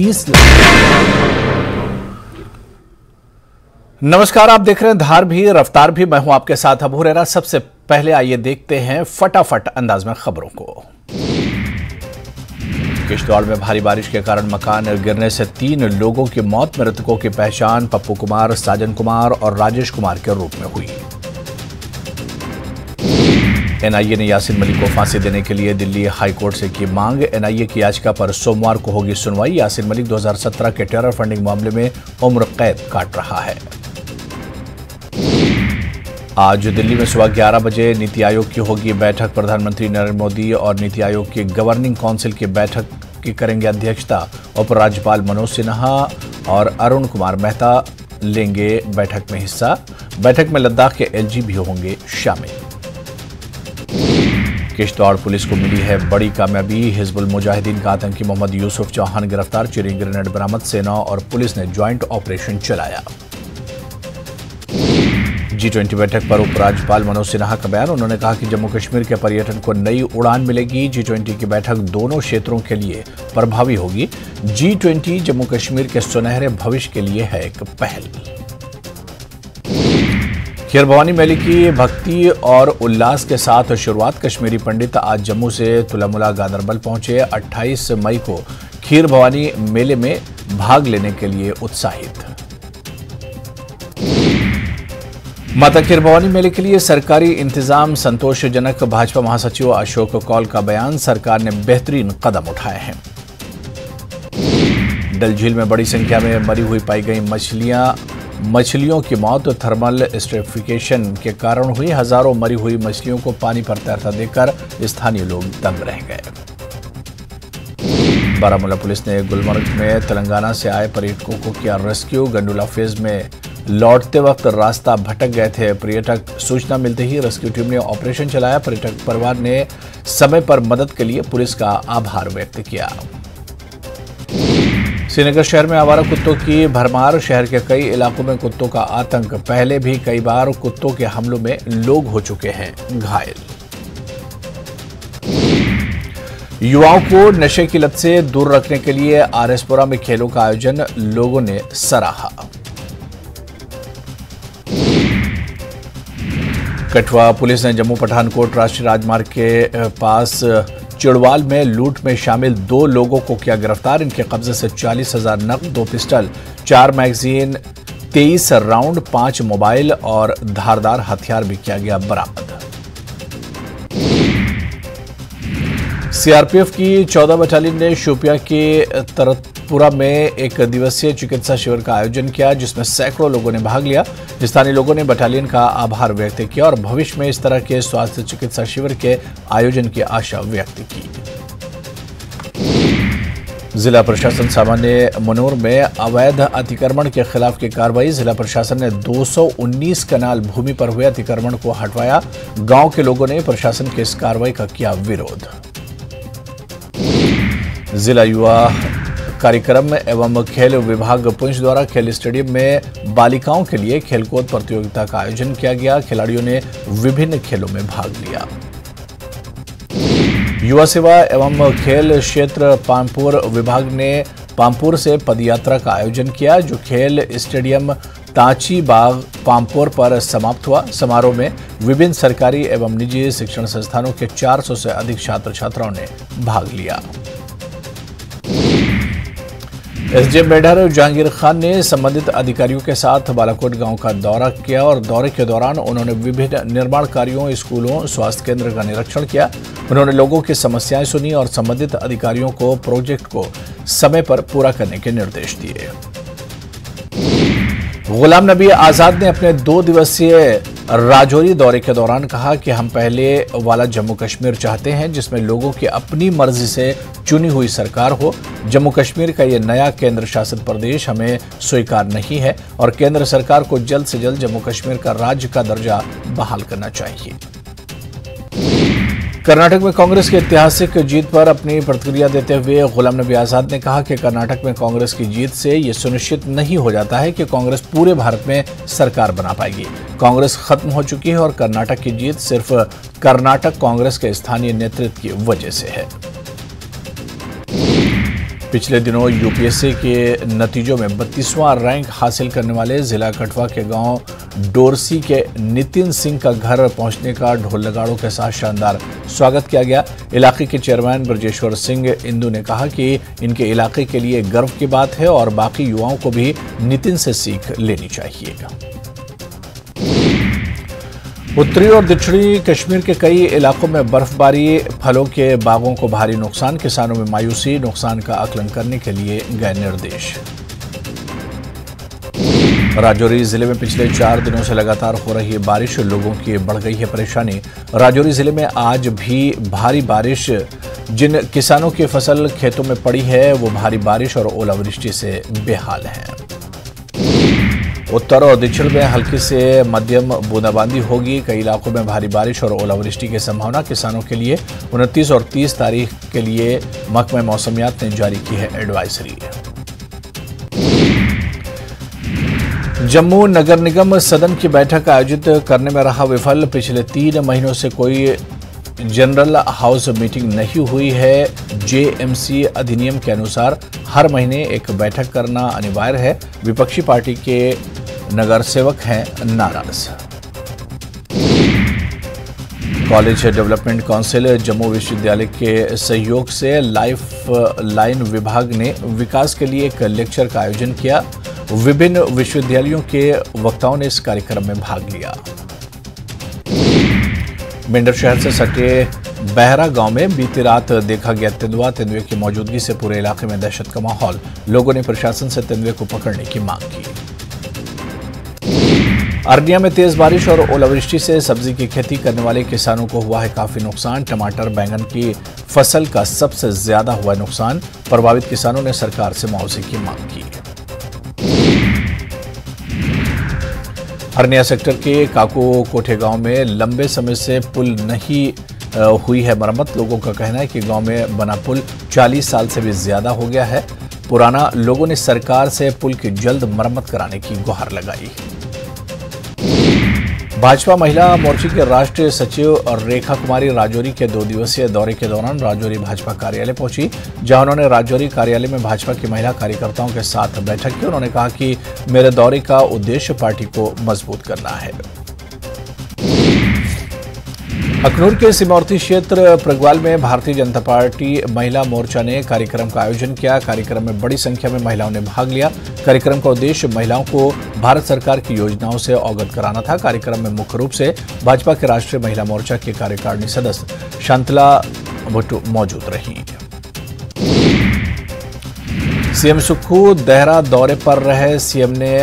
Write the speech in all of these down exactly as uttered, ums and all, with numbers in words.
तीस लाख। नमस्कार, आप देख रहे हैं धार भी रफ्तार भी, मैं हूं आपके साथ अबू रेरा। सबसे पहले आइए देखते हैं फटाफट अंदाज में खबरों को। किश्तवाड़ में भारी बारिश के कारण मकान गिरने से तीन लोगों की मौत। मृतकों की पहचान पप्पू कुमार, साजन कुमार और राजेश कुमार के रूप में हुई। एनआईए ने यासिन मलिक को फांसी देने के लिए दिल्ली हाईकोर्ट से की मांग। एनआईए की याचिका पर सोमवार को होगी सुनवाई। यासिन मलिक दो हज़ार सत्रह के टेरर फंडिंग मामले में उम्र कैद काट रहा है। आज दिल्ली में सुबह ग्यारह बजे नीति आयोग की होगी बैठक। प्रधानमंत्री नरेंद्र मोदी और नीति आयोग की गवर्निंग काउंसिल की बैठक की करेंगे अध्यक्षता उपराज्यपाल मनोज सिन्हा और अरुण कुमार मेहता। लेंगे बैठक में हिस्सा। बैठक में लद्दाख के एलजी भी होंगे शामिल। किश्तवाड़ पुलिस को मिली है बड़ी कामयाबी। हिजबुल मुजाहिदीन का आतंकी मोहम्मद यूसुफ चौहान गिरफ्तार। चिरिंग ग्रेनेड बरामद। सेना और पुलिस ने ज्वाइंट ऑपरेशन चलाया। जी ट्वेंटी बैठक पर उपराज्यपाल मनोज सिन्हा का बयान। उन्होंने कहा कि जम्मू कश्मीर के पर्यटन को नई उड़ान मिलेगी। जी ट्वेंटी की बैठक दोनों क्षेत्रों के लिए प्रभावी होगी। जी ट्वेंटी जम्मू कश्मीर के सुनहरे भविष्य के लिए है एक पहल। खीर भवानी मेले की भक्ति और उल्लास के साथ शुरुआत। कश्मीरी पंडित आज जम्मू से तुलामुला गांधरबल पहुंचे। अट्ठाईस मई को खीर भवानी मेले में भाग लेने के लिए उत्साहित। माता खीर भवानी मेले के लिए सरकारी इंतजाम संतोषजनक। भाजपा महासचिव अशोक कौल का बयान। सरकार ने बेहतरीन कदम उठाए हैं। डल झील में बड़ी संख्या में मरी हुई पाई गई मछलियां मछलियों की मौत थर्मल स्ट्रेटिफिकेशन के कारण हुई। हजारों मरी हुई मछलियों को पानी पर तैरता देखकर स्थानीय लोग दंग रह गए। बारामूला पुलिस ने गुलमर्ग में तेलंगाना से आए पर्यटकों को किया रेस्क्यू। गंडोला फेज में लौटते वक्त रास्ता भटक गए थे पर्यटक। सूचना मिलते ही रेस्क्यू टीम ने ऑपरेशन चलाया। पर्यटक परिवार ने समय पर मदद के लिए पुलिस का आभार व्यक्त किया। श्रीनगर शहर में आवारा कुत्तों की भरमार। शहर के कई इलाकों में कुत्तों का आतंक। पहले भी कई बार कुत्तों के हमलों में लोग हो चुके हैं घायल। युवाओं को नशे की लत से दूर रखने के लिए आरएसपुरा में खेलों का आयोजन लोगों ने सराहा। कठुआ पुलिस ने जम्मू पठानकोट राष्ट्रीय राजमार्ग के पास चिड़वाल में लूट में शामिल दो लोगों को किया गिरफ्तार। इनके कब्जे से चालीस हजार नकद, दो पिस्टल, चार मैगजीन, तेईस राउंड, पांच मोबाइल और धारदार हथियार भी किया गया बरामद। सीआरपीएफ की चौदह बटालियन ने शोपिया के तरतपुरा में एक दिवसीय चिकित्सा शिविर का आयोजन किया, जिसमें सैकड़ों लोगों ने भाग लिया। स्थानीय लोगों ने बटालियन का आभार व्यक्त किया और भविष्य में इस तरह के स्वास्थ्य चिकित्सा शिविर के आयोजन की आशा व्यक्त की। जिला प्रशासन सामान्य मनोर में अवैध अतिक्रमण के खिलाफ की कार्रवाई। जिला प्रशासन ने दो सौ उन्नीस कनाल भूमि पर हुए अतिक्रमण को हटवाया। गाँव के लोगों ने प्रशासन की इस कार्रवाई का किया विरोध। जिला युवा कार्यक्रम एवं खेल विभाग पुंछ द्वारा खेल स्टेडियम में बालिकाओं के लिए खेलकूद प्रतियोगिता का आयोजन किया गया। खिलाड़ियों ने विभिन्न खेलों में भाग लिया। युवा सेवा एवं खेल क्षेत्र पामपुर विभाग ने पामपुर से पदयात्रा का आयोजन किया, जो खेल स्टेडियम तांची बाग पामपुर पर समाप्त हुआ। समारोह में विभिन्न सरकारी एवं निजी शिक्षण संस्थानों के चार सौ से अधिक छात्र छात्राओं ने भाग लिया। एसडीएम बेडर जहांगीर खान ने संबंधित अधिकारियों के साथ बालाकोट गांव का दौरा किया और दौरे के दौरान उन्होंने विभिन्न निर्माण कार्यों, स्कूलों, स्वास्थ्य केंद्र का निरीक्षण किया। उन्होंने लोगों की समस्याएं सुनी और संबंधित अधिकारियों को प्रोजेक्ट को समय पर पूरा करने के निर्देश दिए। गुलाम नबी आजाद ने अपने दो दिवसीय राजौरी दौरे के दौरान कहा कि हम पहले वाला जम्मू कश्मीर चाहते हैं, जिसमें लोगों की अपनी मर्जी से चुनी हुई सरकार हो। जम्मू कश्मीर का ये नया केंद्र शासित प्रदेश हमें स्वीकार नहीं है और केंद्र सरकार को जल्द से जल्द जम्मू कश्मीर का राज्य का दर्जा बहाल करना चाहिए। कर्नाटक में कांग्रेस की ऐतिहासिक जीत पर अपनी प्रतिक्रिया देते हुए गुलाम नबी आजाद ने कहा कि कर्नाटक में कांग्रेस की जीत से ये सुनिश्चित नहीं हो जाता है कि कांग्रेस पूरे भारत में सरकार बना पाएगी। कांग्रेस खत्म हो चुकी है और कर्नाटक की जीत सिर्फ कर्नाटक कांग्रेस के स्थानीय नेतृत्व की वजह से है। पिछले दिनों यूपीएससी के नतीजों में बत्तीसवां रैंक हासिल करने वाले जिला कठवा के गांव डोरसी के नितिन सिंह का घर पहुंचने का ढोल नगाड़ों के साथ शानदार स्वागत किया गया। इलाके के चेयरमैन ब्रजेश्वर सिंह इंदु ने कहा कि इनके इलाके के लिए गर्व की बात है और बाकी युवाओं को भी नितिन से सीख लेनी चाहिए। उत्तरी और दक्षिणी कश्मीर के कई इलाकों में बर्फबारी, फलों के बागों को भारी नुकसान, किसानों में मायूसी, नुकसान का आकलन करने के लिए गए निर्देश। राजौरी जिले में पिछले चार दिनों से लगातार हो रही बारिश, लोगों की बढ़ गई है परेशानी। राजौरी जिले में आज भी भारी बारिश, जिन किसानों की फसल खेतों में पड़ी है वो भारी बारिश और ओलावृष्टि से बेहाल है। उत्तर और दक्षिण में हल्की से मध्यम बूंदाबांदी होगी, कई इलाकों में भारी बारिश और ओलावृष्टि की संभावना। किसानों के लिए उनतीस और तीस तारीख के लिए महकमा मौसमियात ने जारी की है एडवाइजरी। जम्मू नगर निगम सदन की बैठक आयोजित करने में रहा विफल, पिछले तीन महीनों से कोई जनरल हाउस मीटिंग नहीं हुई है। जेएमसी अधिनियम के अनुसार हर महीने एक बैठक करना अनिवार्य है। विपक्षी पार्टी के नगर सेवक हैं नाराज। कॉलेज डेवलपमेंट काउंसिल जम्मू विश्वविद्यालय के सहयोग से लाइफ लाइन विभाग ने विकास के लिए एक लेक्चर का आयोजन किया। विभिन्न विश्वविद्यालयों के वक्ताओं ने इस कार्यक्रम में भाग लिया। मेंढर शहर से सटे बहरा गांव में बीती रात देखा गया तेंदुआ। तेंदुए की मौजूदगी से पूरे इलाके में दहशत का माहौल, लोगों ने प्रशासन से तेंदुए को पकड़ने की मांग की। अरनिया में तेज बारिश और ओलावृष्टि से सब्जी की खेती करने वाले किसानों को हुआ है काफी नुकसान। टमाटर बैंगन की फसल का सबसे ज्यादा हुआ नुकसान। प्रभावित किसानों ने सरकार से मुआवजे की मांग की। हरनिया सेक्टर के काको कोठे गांव में लंबे समय से पुल नहीं हुई है मरम्मत। लोगों का कहना है कि गांव में बना पुल चालीस साल से भी ज्यादा हो गया है पुराना। लोगों ने सरकार से पुल की जल्द मरम्मत कराने की गुहार लगाई। भाजपा महिला मोर्चे के राष्ट्रीय सचिव और रेखा कुमारी राजौरी के दो दिवसीय दौरे के दौरान राजौरी भाजपा कार्यालय पहुंची, जहां उन्होंने राजौरी कार्यालय में भाजपा की महिला कार्यकर्ताओं के साथ बैठक की। उन्होंने कहा कि मेरे दौरे का उद्देश्य पार्टी को मजबूत करना है। अखनूर के सीमावर्ती क्षेत्र प्रगवाल में भारतीय जनता पार्टी महिला मोर्चा ने कार्यक्रम का आयोजन किया। कार्यक्रम में बड़ी संख्या में महिलाओं ने भाग लिया। कार्यक्रम का उद्देश्य महिलाओं को भारत सरकार की योजनाओं से अवगत कराना था। कार्यक्रम में मुख्य रूप से भाजपा के राष्ट्रीय महिला मोर्चा के कार्यकारिणी सदस्य शांतला भुट्टू मौजूद रही। सीएम सुक्खू देहरा दौरे पर रहे। सीएम ने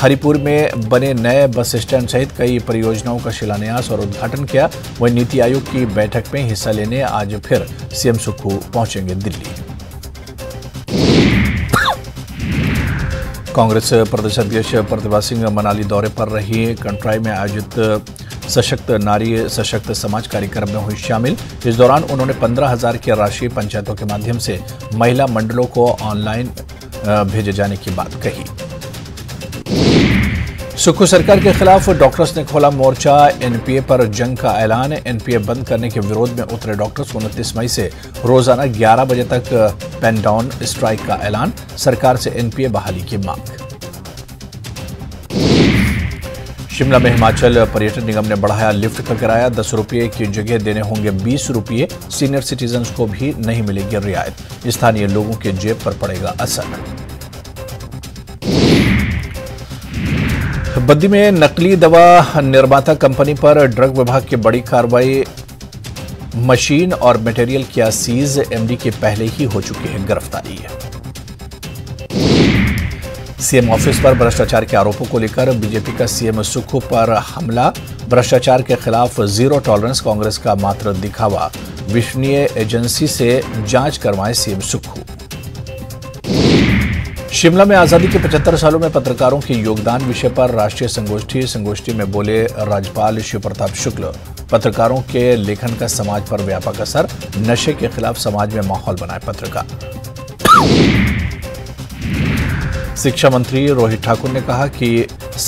हरिपुर में बने नए बस स्टैंड सहित कई परियोजनाओं का शिलान्यास और उद्घाटन किया। वहीं नीति आयोग की बैठक में हिस्सा लेने आज फिर सीएम सुक्खू पहुंचेंगे दिल्ली। कांग्रेस प्रदेश अध्यक्ष प्रतिभा सिंह मनाली दौरे पर रही। कंट्राई में आयोजित सशक्त नारी सशक्त समाज कार्यक्रम में हुई शामिल। इस दौरान उन्होंने पंद्रह हजार की राशि पंचायतों के माध्यम से महिला मंडलों को ऑनलाइन भेजे जाने की बात कही। सुक्खू सरकार के खिलाफ डॉक्टर्स ने खोला मोर्चा। एनपीए पर जंग का ऐलान। एनपीए बंद करने के विरोध में उतरे डॉक्टर्स। उनतीस मई से रोजाना ग्यारह बजे तक पेन डाउन स्ट्राइक का ऐलान। सरकार से एनपीए बहाली की मांग। शिमला में हिमाचल पर्यटन निगम ने बढ़ाया लिफ्ट का किराया। दस रुपये की जगह देने होंगे बीस रुपये। सीनियर सिटीजन को भी नहीं मिलेगी रियायत। स्थानीय लोगों के जेब पर पड़ेगा असर। बद्दी में नकली दवा निर्माता कंपनी पर ड्रग विभाग की बड़ी कार्रवाई। मशीन और मटेरियल किया सीज। एमडी के पहले ही हो चुकी है गिरफ्तारी। सीएम ऑफिस पर भ्रष्टाचार के आरोपों को लेकर बीजेपी का सीएम सुक्खू पर हमला। भ्रष्टाचार के खिलाफ जीरो टॉलरेंस, कांग्रेस का मात्र दिखावा। विश्वसनीय एजेंसी से जांच करवाएं सीएम सुक्खू। शिमला में आजादी के पचहत्तर सालों में पत्रकारों के योगदान विषय पर राष्ट्रीय संगोष्ठी संगोष्ठी में बोले राज्यपाल शिवप्रताप शुक्ल। पत्रकारों के लेखन का समाज पर व्यापक असर। नशे के खिलाफ समाज में माहौल बनाए पत्रकार। शिक्षा मंत्री रोहित ठाकुर ने कहा कि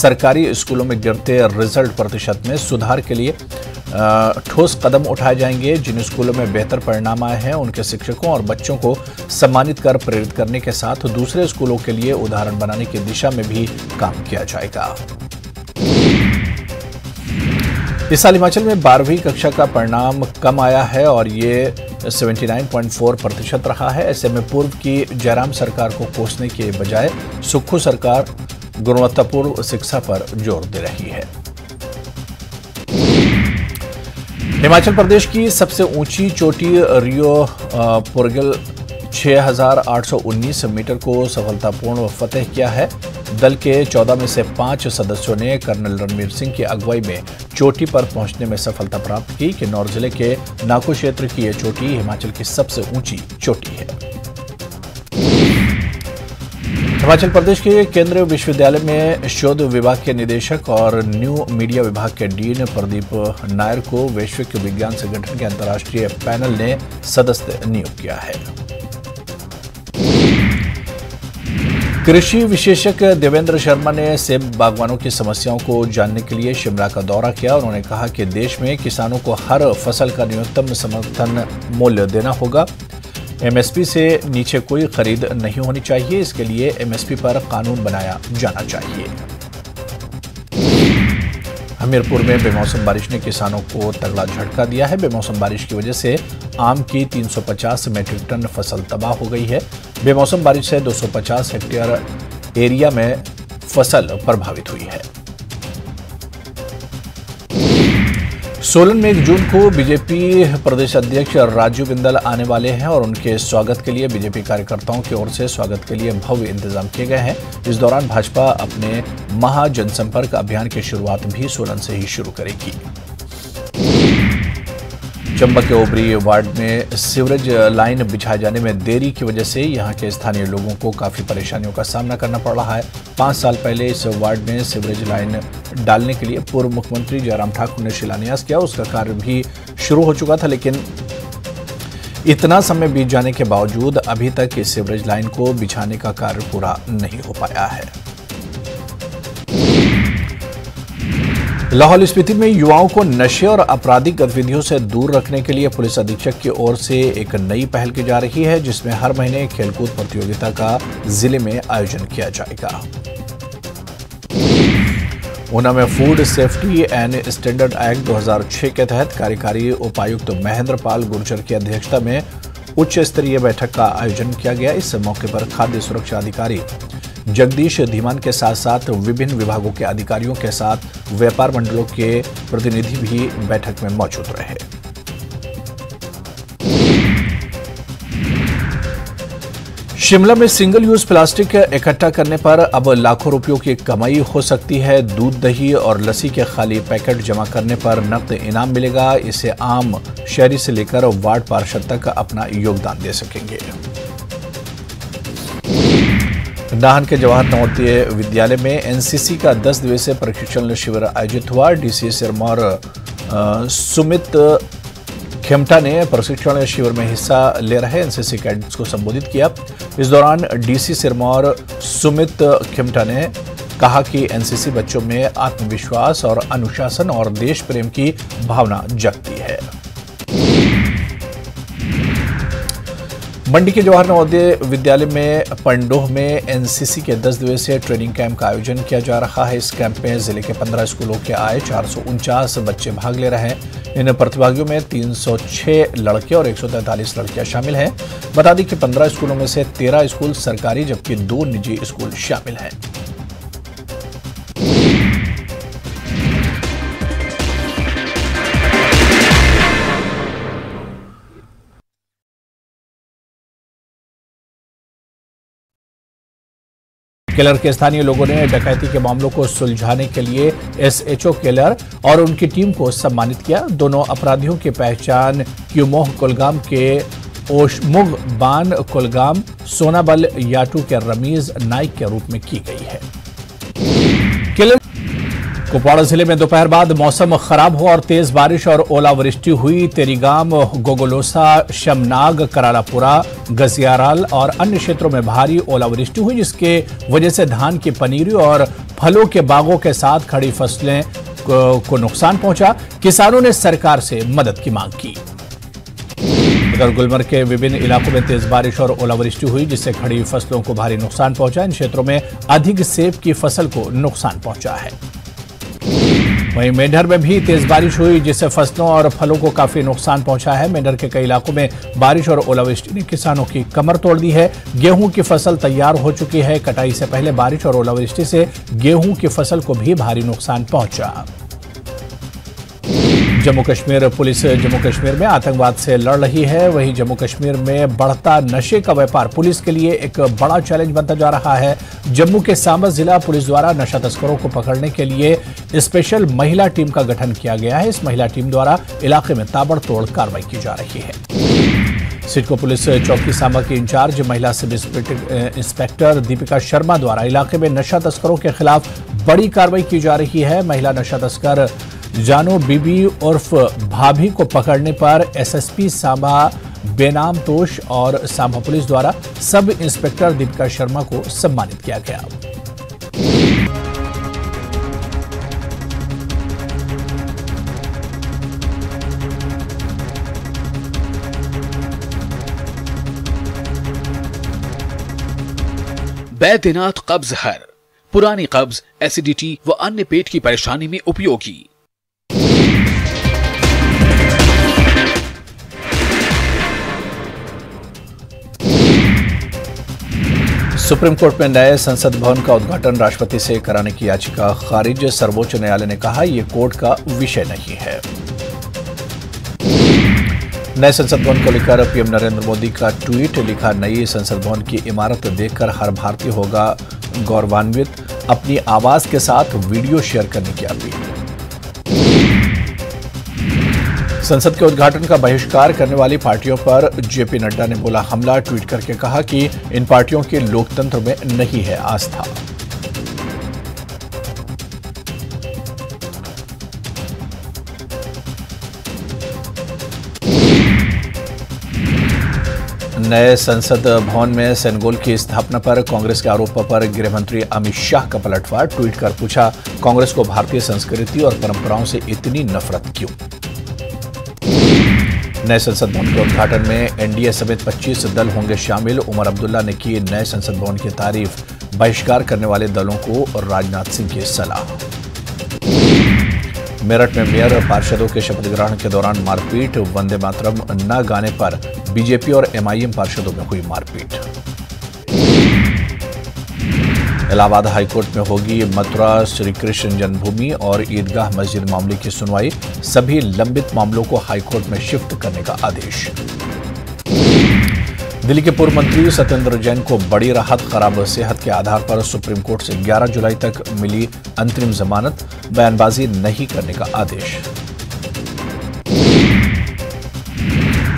सरकारी स्कूलों में गिरते रिजल्ट प्रतिशत में सुधार के लिए ठोस कदम उठाए जाएंगे। जिन स्कूलों में बेहतर परिणाम आए हैं उनके शिक्षकों और बच्चों को सम्मानित कर प्रेरित करने के साथ दूसरे स्कूलों के लिए उदाहरण बनाने की दिशा में भी काम किया जाएगा। इस साल हिमाचल में बारहवीं कक्षा का परिणाम कम आया है और ये उन्यासी दशमलव चार प्रतिशत रहा है। ऐसे में पूर्व की जयराम सरकार को कोसने के बजाय सुक्खू सरकार गुणवत्तापूर्ण शिक्षा पर जोर दे रही है। हिमाचल प्रदेश की सबसे ऊंची चोटी रियो पुरगल छह हज़ार आठ सौ उन्नीस मीटर को सफलतापूर्ण फतेह किया है। दल के चौदह में से पांच सदस्यों ने कर्नल रणवीर सिंह की अगुवाई में चोटी पर पहुंचने में सफलता प्राप्त की। किन्नौर जिले के नाको क्षेत्र की यह चोटी हिमाचल की सबसे ऊंची चोटी है। हिमाचल प्रदेश के केंद्रीय विश्वविद्यालय में शोध विभाग के निदेशक और न्यू मीडिया विभाग के डीन प्रदीप नायर को वैश्विक विज्ञान संगठन के अंतर्राष्ट्रीय पैनल ने सदस्य नियुक्त किया है। कृषि विशेषज्ञ देवेंद्र शर्मा ने सेब बागवानों की समस्याओं को जानने के लिए शिमला का दौरा किया। उन्होंने कहा कि देश में किसानों को हर फसल का न्यूनतम समर्थन मूल्य देना होगा। एमएसपी से नीचे कोई खरीद नहीं होनी चाहिए, इसके लिए एमएसपी पर कानून बनाया जाना चाहिए। हमीरपुर में बेमौसम बारिश ने किसानों को तगड़ा झटका दिया है। बेमौसम बारिश की वजह से आम की तीन सौ पचास मैट्रिक टन फसल तबाह हो गई है। बेमौसम बारिश से दो सौ पचास हेक्टेयर एरिया में फसल प्रभावित हुई है। सोलन में एक जून को बीजेपी प्रदेश अध्यक्ष राजीव बिंदल आने वाले हैं और उनके स्वागत के लिए बीजेपी कार्यकर्ताओं की ओर से स्वागत के लिए भव्य इंतजाम किए गए हैं। इस दौरान भाजपा अपने महा जनसंपर्क अभियान की शुरुआत भी सोलन से ही शुरू करेगी। चंबा के ओबरी वार्ड में सीवरेज लाइन बिछाए जाने में देरी की वजह से यहां के स्थानीय लोगों को काफी परेशानियों का सामना करना पड़ रहा है। पांच साल पहले इस वार्ड में सीवरेज लाइन डालने के लिए पूर्व मुख्यमंत्री जयराम ठाकुर ने शिलान्यास किया। उसका कार्य भी शुरू हो चुका था, लेकिन इतना समय बीत जाने के बावजूद अभी तक इस सीवरेज लाइन को बिछाने का कार्य पूरा नहीं हो पाया है। लाहौल स्पीति में युवाओं को नशे और आपराधिक गतिविधियों से दूर रखने के लिए पुलिस अधीक्षक की ओर से एक नई पहल की जा रही है, जिसमें हर महीने खेलकूद प्रतियोगिता का जिले में आयोजन किया जाएगा। ऊना में food safety and standard act दो हज़ार छह के तहत कार्यकारी उपायुक्त महेंद्र पाल गुर्जर की अध्यक्षता में उच्च स्तरीय बैठक का आयोजन किया गया। इस मौके पर खाद्य सुरक्षा अधिकारी जगदीश धीमान के साथ साथ विभिन्न विभागों के अधिकारियों के साथ व्यापार मंडलों के प्रतिनिधि भी बैठक में मौजूद रहे। शिमला में सिंगल यूज प्लास्टिक इकट्ठा करने पर अब लाखों रुपयों की कमाई हो सकती है। दूध, दही और लस्सी के खाली पैकेट जमा करने पर नकद इनाम मिलेगा। इसे आम शहरी से लेकर वार्ड पार्षद तक अपना योगदान दे सकेंगे। नाहन के जवाहर नवोदय विद्यालय में एनसीसी का दस दिवसीय प्रशिक्षण शिविर आयोजित हुआ। डीसी सिरमौर सुमित खिमटा ने प्रशिक्षण शिविर में हिस्सा ले रहे एनसीसी कैडेट्स को संबोधित किया। इस दौरान डीसी सिरमौर सुमित खिमटा ने कहा कि एनसीसी बच्चों में आत्मविश्वास और अनुशासन और देश प्रेम की भावना जगती है। मंडी के जवाहर नवोदय विद्यालय में पंडोह में एनसीसी के दस दिवसीय ट्रेनिंग कैंप का आयोजन किया जा रहा है। इस कैंप में जिले के पंद्रह स्कूलों के आए चार सौ उनचास बच्चे भाग ले रहे हैं। इन प्रतिभागियों में तीन सौ छह लड़के और एक सौ तैंतालीस लड़कियां शामिल हैं। बता दें कि पंद्रह स्कूलों में से तेरह स्कूल सरकारी जबकि दो निजी स्कूल शामिल हैं। केलर के स्थानीय लोगों ने डकैती के मामलों को सुलझाने के लिए एसएचओ केलर और उनकी टीम को सम्मानित किया। दोनों अपराधियों की पहचान क्यूमोह कुलगाम के ओशमुग बान कुलगाम सोनाबल याटू के रमीज नाइक के रूप में की गई है। केलर कुपवाड़ा जिले में दोपहर बाद मौसम खराब हुआ और तेज बारिश और ओलावृष्टि हुई। तेरीगाम, गोगोलोसा, शमनाग, करालापुरा, गजियाराल और अन्य क्षेत्रों में भारी ओलावृष्टि हुई, जिसके वजह से धान की पनीरी और फलों के बागों के साथ खड़ी फसलें को नुकसान पहुंचा। किसानों ने सरकार से मदद की मांग की। उधर गुलमर्ग के विभिन्न इलाकों में तेज बारिश और ओलावृष्टि हुई, जिससे खड़ी फसलों को भारी नुकसान पहुंचा। इन क्षेत्रों में अधिक सेब की फसल को नुकसान पहुंचा है। वहीं मेंढर में भी तेज बारिश हुई, जिससे फसलों और फलों को काफी नुकसान पहुंचा है। मेंढर के कई इलाकों में बारिश और ओलावृष्टि ने किसानों की कमर तोड़ दी है। गेहूं की फसल तैयार हो चुकी है। कटाई से पहले बारिश और ओलावृष्टि से गेहूं की फसल को भी भारी नुकसान पहुंचा। जम्मू कश्मीर पुलिस जम्मू कश्मीर में आतंकवाद से लड़ रही है। वहीं जम्मू कश्मीर में बढ़ता नशे का व्यापार पुलिस के लिए एक बड़ा चैलेंज बनता जा रहा है। जम्मू के सांबा जिला पुलिस द्वारा नशा तस्करों को पकड़ने के लिए स्पेशल महिला टीम का गठन किया गया है। इस महिला टीम द्वारा इलाके में ताबड़तोड़ कार्रवाई की जा रही है। सिडको पुलिस चौकी सांबा की इंचार्ज महिला सब इंस्पेक्टर दीपिका शर्मा द्वारा इलाके में नशा तस्करों के खिलाफ बड़ी कार्रवाई की जा रही है। महिला नशा तस्कर जानो बीबी उर्फ भाभी को पकड़ने पर एसएसपी सांबा बेनाम तोश और सांबा पुलिस द्वारा सब इंस्पेक्टर दीपिका शर्मा को सम्मानित किया गया। बैद्यनाथ कब्ज हर, पुरानी कब्ज, एसिडिटी व अन्य पेट की परेशानी में उपयोगी। सुप्रीम कोर्ट में नए संसद भवन का उद्घाटन राष्ट्रपति से कराने की याचिका खारिज। सर्वोच्च न्यायालय ने कहा यह कोर्ट का विषय नहीं है। नए संसद भवन को लेकर पीएम नरेंद्र मोदी का ट्वीट, लिखा नई संसद भवन की इमारत देखकर हर भारतीय होगा गौरवान्वित। अपनी आवाज के साथ वीडियो शेयर करने की अपील। संसद के उद्घाटन का बहिष्कार करने वाली पार्टियों पर जेपी नड्डा ने बोला हमला। ट्वीट करके कहा कि इन पार्टियों के लोकतंत्र में नहीं है आस्था। नए संसद भवन में सेनगोल की स्थापना पर कांग्रेस के आरोप पर गृहमंत्री अमित शाह का पलटवार। ट्वीट कर पूछा कांग्रेस को भारतीय संस्कृति और परंपराओं से इतनी नफरत क्यों। नए संसद भवन के उद्घाटन में एनडीए समेत पच्चीस दल होंगे शामिल। उमर अब्दुल्ला ने की नए संसद भवन की तारीफ, बहिष्कार करने वाले दलों को और राजनाथ सिंह की सलाह। मेरठ में मेयर पार्षदों के शपथ ग्रहण के दौरान मारपीट, वंदे मातरम न गाने पर बीजेपी और एमआईएम पार्षदों में हुई मारपीट। इलाहाबाद हाईकोर्ट में होगी मथुरा श्री कृष्ण जन्मभूमि और ईदगाह मस्जिद मामले की सुनवाई। सभी लंबित मामलों को हाईकोर्ट में शिफ्ट करने का आदेश। दिल्ली के पूर्व मंत्री सत्येंद्र जैन को बड़ी राहत, खराब सेहत के आधार पर सुप्रीम कोर्ट से ग्यारह जुलाई तक मिली अंतरिम जमानत। बयानबाजी नहीं करने का आदेश।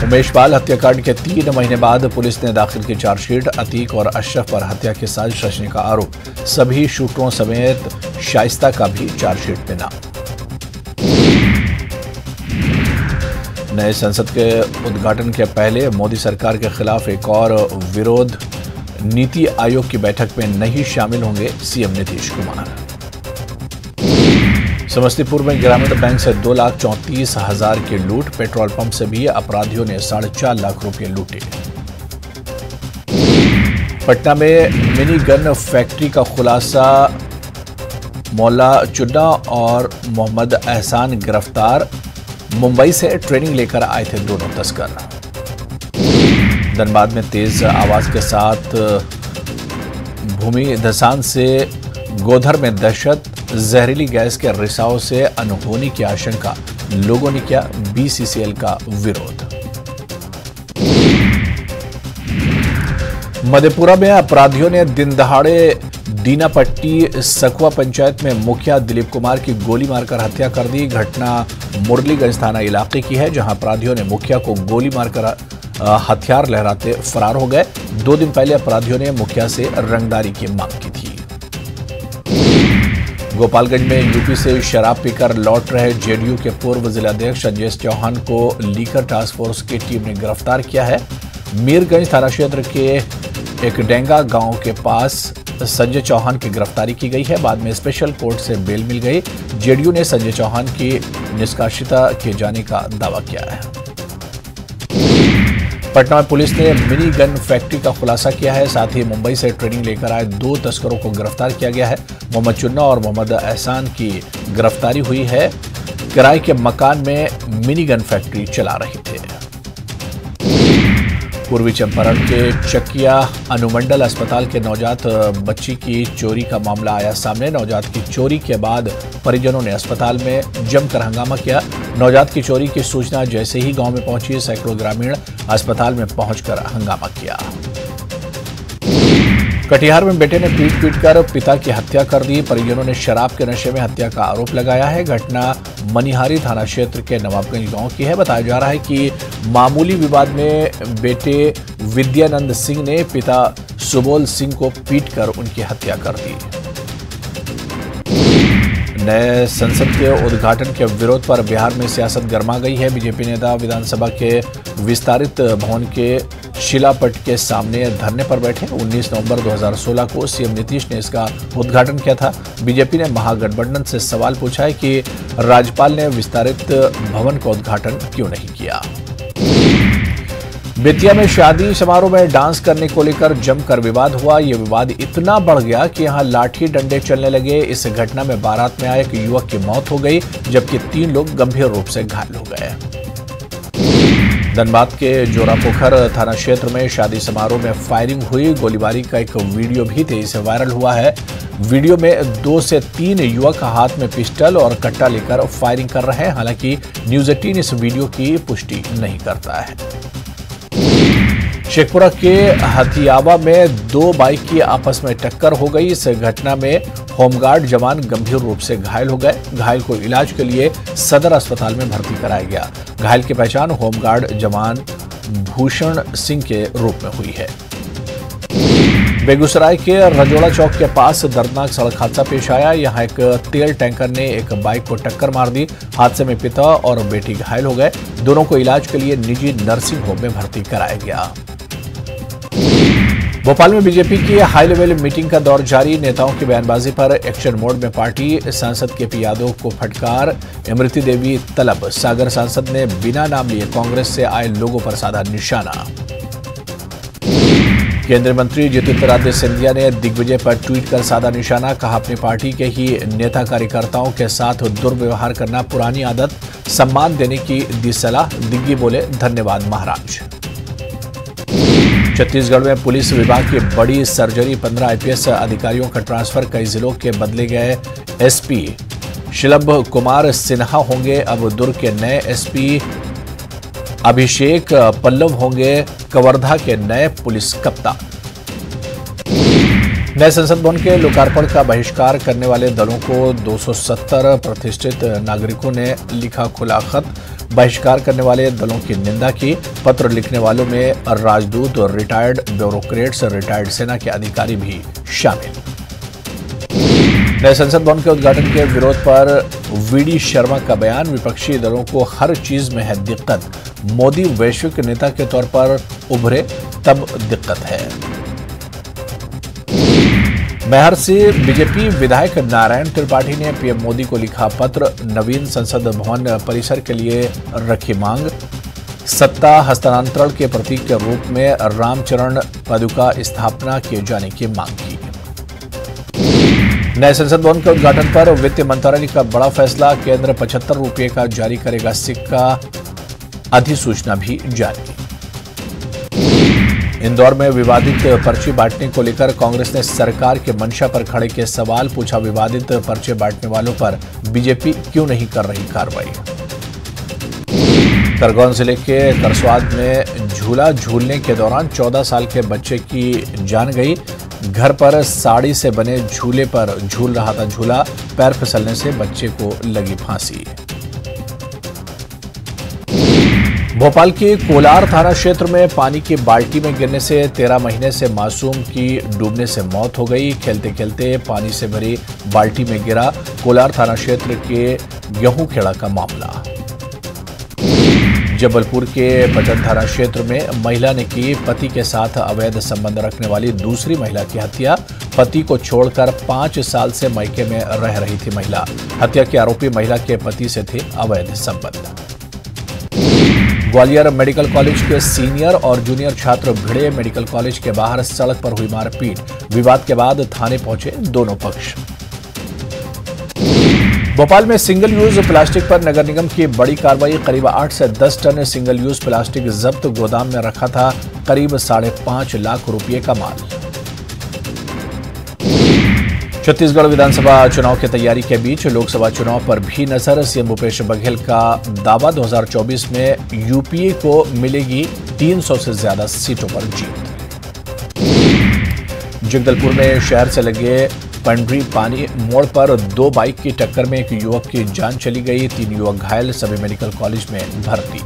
उमेश पाल हत्याकांड के तीन महीने बाद पुलिस ने दाखिल की चार्जशीट। अतीक और अशरफ पर हत्या के साजिश रचने का आरोप। सभी शूटरों समेत शाइस्ता का भी चार्जशीट में नाम। नए संसद के उद्घाटन के पहले मोदी सरकार के खिलाफ एक और विरोध। नीति आयोग की बैठक में नहीं शामिल होंगे सीएम नीतीश कुमार। समस्तीपुर में ग्रामीण बैंक से दो लाख चौंतीस हजार की लूट। पेट्रोल पंप से भी अपराधियों ने साढ़े चार लाख रुपए लूटे। पटना में मिनी गन फैक्ट्री का खुलासा। मौला चुड्डा और मोहम्मद एहसान गिरफ्तार। मुंबई से ट्रेनिंग लेकर आए थे दोनों तस्कर। धनबाद में तेज आवाज के साथ भूमि धसान से गोधर में दहशत। जहरीली गैस के रिसाव से अनहोनी की आशंका। लोगों ने किया बीसीसीएल का विरोध। मधेपुरा में अपराधियों ने दिन दहाड़े दीनापट्टी सकवा पंचायत में मुखिया दिलीप कुमार की गोली मारकर हत्या कर दी। घटना मुरलीगंज थाना इलाके की है, जहां अपराधियों ने मुखिया को गोली मारकर हथियार लहराते फरार हो गए। दो दिन पहले अपराधियों ने मुखिया से रंगदारी की मांग की थी। गोपालगंज में यूपी से शराब पीकर लौट रहे जेडीयू के पूर्व जिलाध्यक्ष संजय चौहान को लीकर टास्क फोर्स की टीम ने गिरफ्तार किया है। मीरगंज थाना क्षेत्र के एकदंगा गांव के पास संजय चौहान की गिरफ्तारी की गई है। बाद में स्पेशल कोर्ट से बेल मिल गई। जेडीयू ने संजय चौहान की निष्कासिता किए जाने का दावा किया है। पटना में पुलिस ने मिनी गन फैक्ट्री का खुलासा किया है। साथ ही मुंबई से ट्रेनिंग लेकर आए दो तस्करों को गिरफ्तार किया गया है। मोहम्मद चुन्ना और मोहम्मद एहसान की गिरफ्तारी हुई है। किराए के मकान में मिनी गन फैक्ट्री चला रहे थे। पूर्वी चंपारण के चकिया अनुमंडल अस्पताल के नवजात बच्ची की चोरी का मामला आया सामने। नवजात की चोरी के बाद परिजनों ने अस्पताल में जमकर हंगामा किया। नवजात की चोरी की सूचना जैसे ही गांव में पहुंची, सैकड़ों ग्रामीण अस्पताल में पहुंचकर हंगामा किया। कटिहार में बेटे ने पीट पीट कर पिता की हत्या कर दी। परिजनों ने शराब के नशे में हत्या का आरोप लगाया है। घटना मनिहारी थाना क्षेत्र के नवाबगंज गांव की है। बताया जा रहा है कि मामूली विवाद में बेटे विद्यानंद सिंह ने पिता सुबोल सिंह को पीटकर उनकी हत्या कर दी। नए संसद के उद्घाटन के विरोध पर बिहार में सियासत गर्मा गई है। बीजेपी नेता विधानसभा के विस्तारित भवन के शिलापट के सामने धरने पर बैठे। उन्नीस नवंबर दो हज़ार सोलह को सीएम नीतीश ने इसका उद्घाटन किया था। बीजेपी ने महागठबंधन से सवाल पूछा है कि राज्यपाल ने विस्तारित भवन का उद्घाटन क्यों नहीं किया। बेतिया में शादी समारोह में डांस करने को लेकर जमकर विवाद हुआ। यह विवाद इतना बढ़ गया कि यहां लाठी डंडे चलने लगे। इस घटना में बारात में आए एक युवक की मौत हो गई, जबकि तीन लोग गंभीर रूप से घायल हो गए। धनबाद के जोरापोखर थाना क्षेत्र में शादी समारोह में फायरिंग हुई। गोलीबारी का एक वीडियो भी तेजी से वायरल हुआ है। वीडियो में दो से तीन युवक हाथ में पिस्टल और कट्टा लेकर फायरिंग कर रहे हैं। हालांकि न्यूज़ अठारह इस वीडियो की पुष्टि नहीं करता है। शेखपुरा के हथियावा में दो बाइक की आपस में टक्कर हो गई। इस घटना में होमगार्ड जवान गंभीर रूप से घायल हो गए। घायल को इलाज के लिए सदर अस्पताल में भर्ती कराया गया। घायल की पहचान होमगार्ड जवान भूषण सिंह के रूप में हुई है। बेगूसराय के रजोड़ा चौक के पास दर्दनाक सड़क हादसा पेश आया। यहां एक तेल टैंकर ने एक बाइक को टक्कर मार दी। हादसे में पिता और बेटी घायल हो गए। दोनों को इलाज के लिए निजी नर्सिंग होम में भर्ती कराया गया। भोपाल में बीजेपी की हाई लेवल मीटिंग का दौर जारी। नेताओं की बयानबाजी पर एक्शन मोड में पार्टी। सांसद के पी यादव को फटकार, इमृति देवी तलब। सागर सांसद ने बिना नाम लिए कांग्रेस से आए लोगों पर साधा निशाना। केंद्रीय मंत्री ज्योतिरादित्य सिंधिया ने दिग्विजय पर ट्वीट कर साधा निशाना। कहा, अपनी पार्टी के ही नेता कार्यकर्ताओं के साथ दुर्व्यवहार करना पुरानी आदत। सम्मान देने की दी सलाह। दिग्गी बोले, धन्यवाद महाराज। छत्तीसगढ़ में पुलिस विभाग की बड़ी सर्जरी। पंद्रह आईपीएस अधिकारियों का ट्रांसफर। कई जिलों के बदले गए एसपी। शलभ कुमार सिन्हा होंगे अब दुर्ग के नए एसपी। अभिषेक पल्लव होंगे कवर्धा के नए पुलिस कप्तान। नए संसद भवन के लोकार्पण का बहिष्कार करने वाले दलों को दो सौ सत्तर प्रतिष्ठित नागरिकों ने लिखा खुला खत। बहिष्कार करने वाले दलों की निंदा की। पत्र लिखने वालों में राजदूत, रिटायर्ड ब्यूरोक्रेट्स, रिटायर्ड सेना के अधिकारी भी शामिल। नए संसद भवन के उद्घाटन के विरोध पर वीडी शर्मा का बयान। विपक्षी दलों को हर चीज में है दिक्कत। मोदी वैश्विक नेता के तौर पर उभरे तब दिक्कत है। मैहर से बीजेपी विधायक नारायण त्रिपाठी ने पीएम मोदी को लिखा पत्र। नवीन संसद भवन परिसर के लिए रखी मांग। सत्ता हस्तांतरण के प्रतीक के रूप में रामचरण पादुका स्थापना किए जाने की मांग की। नए संसद भवन के उद्घाटन पर वित्त मंत्रालय का बड़ा फैसला। केंद्र पचहत्तर रुपये का जारी करेगा सिक्का। अधिसूचना भी जारी। इंदौर में विवादित पर्ची बांटने को लेकर कांग्रेस ने सरकार के मंशा पर खड़े किए सवाल। पूछा, विवादित पर्चे बांटने वालों पर बीजेपी क्यों नहीं कर रही कार्रवाई। खरगोन जिले के करसवाद में झूला झूलने के दौरान चौदह साल के बच्चे की जान गई। घर पर साड़ी से बने झूले पर झूल रहा था झूला। पैर फिसलने से बच्चे को लगी फांसी। भोपाल के कोलार थाना क्षेत्र में पानी की बाल्टी में गिरने से तेरह महीने से मासूम की डूबने से मौत हो गई। खेलते खेलते पानी से भरी बाल्टी में गिरा। कोलार थाना क्षेत्र के गेहूं खेड़ा का मामला। जबलपुर के पटन थाना क्षेत्र में महिला ने की पति के साथ अवैध संबंध रखने वाली दूसरी महिला की हत्या। पति को छोड़कर पांच साल से मायके में रह रही थी महिला। हत्या के आरोपी महिला के पति से थे अवैध संबंध। ग्वालियर मेडिकल कॉलेज के सीनियर और जूनियर छात्र भिड़े। मेडिकल कॉलेज के बाहर सड़क पर हुई मारपीट। विवाद के बाद थाने पहुंचे दोनों पक्ष। भोपाल में सिंगल यूज प्लास्टिक पर नगर निगम की बड़ी कार्रवाई। करीब आठ से दस टन सिंगल यूज प्लास्टिक जब्त। गोदाम में रखा था करीब साढ़े पांच लाख रुपए का माल। छत्तीसगढ़ विधानसभा चुनाव की तैयारी के बीच लोकसभा चुनाव पर भी नजर। सीएम भूपेश बघेल का दावा, दो हज़ार चौबीस में यूपीए को मिलेगी तीन सौ से ज्यादा सीटों पर जीत। जगदलपुर में शहर से लगे पंडरी पानी मोड़ पर दो बाइक की टक्कर में एक युवक की जान चली गई। तीन युवक घायल, सभी मेडिकल कॉलेज में भर्ती।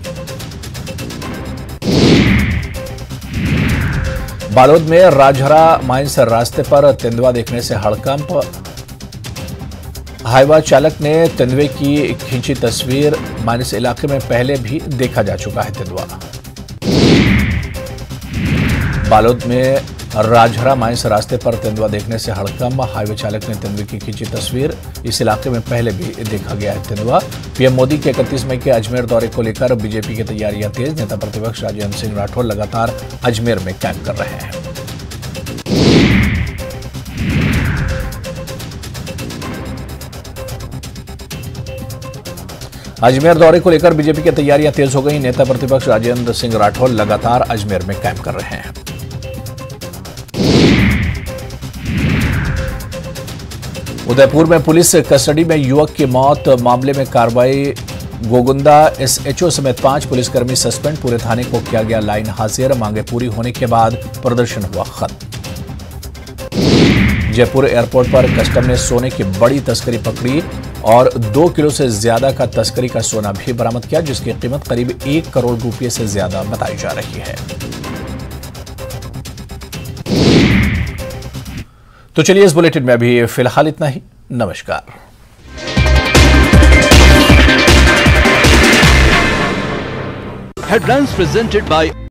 बालोद में राजहरा माइंस रास्ते पर तेंदुआ देखने से हड़कंप। हाईवा चालक ने तेंदुए की खींची तस्वीर। माइंस इलाके में पहले भी देखा जा चुका है तेंदुआ। बालोद में राजहरा माइंस रास्ते पर तेंदुआ देखने से हड़कंप। हाईवे चालक ने तेंदुए की खींची तस्वीर। इस इलाके में पहले भी देखा गया है तेंदुआ। पीएम मोदी के इकतीस मई के अजमेर दौरे को लेकर बीजेपी की तैयारियां तेज। नेता प्रतिपक्ष राजेंद्र सिंह राठौर लगातार अजमेर में कैंप कर रहे हैं। अजमेर दौरे को लेकर बीजेपी की तैयारियां तेज हो गई। नेता प्रतिपक्ष राजेंद्र सिंह राठौर लगातार अजमेर में कैंप कर रहे हैं। उदयपुर में पुलिस कस्टडी में युवक की मौत। मामले में कार्रवाई। गोगुंदा एसएचओ समेत पांच पुलिसकर्मी सस्पेंड। पूरे थाने को किया गया लाइन हाजिर। मांगे पूरी होने के बाद प्रदर्शन हुआ खत्म। जयपुर एयरपोर्ट पर कस्टम ने सोने की बड़ी तस्करी पकड़ी और दो किलो से ज्यादा का तस्करी का सोना भी बरामद किया, जिसकी कीमत करीब एक करोड़ रुपये से ज्यादा बताई जा रही है। तो चलिए इस बुलेटिन में अभी फिलहाल इतना ही। नमस्कार। Headlines presented by